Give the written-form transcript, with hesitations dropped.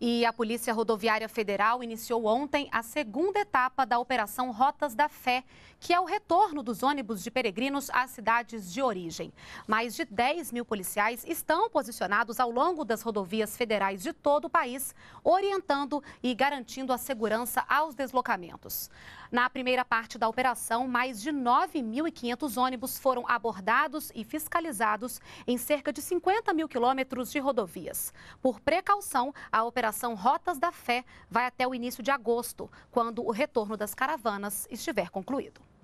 E a Polícia Rodoviária Federal iniciou ontem a segunda etapa da Operação Rotas da Fé, que é o retorno dos ônibus de peregrinos às cidades de origem. Mais de 10 mil policiais estão posicionados ao longo das rodovias federais de todo o país, orientando e garantindo a segurança aos deslocamentos. Na primeira parte da operação, mais de 9.500 ônibus foram abordados e fiscalizados em cerca de 50 mil quilômetros de rodovias. Por precaução, a Operação Rotas da Fé vai até o início de agosto, quando o retorno das caravanas estiver concluído.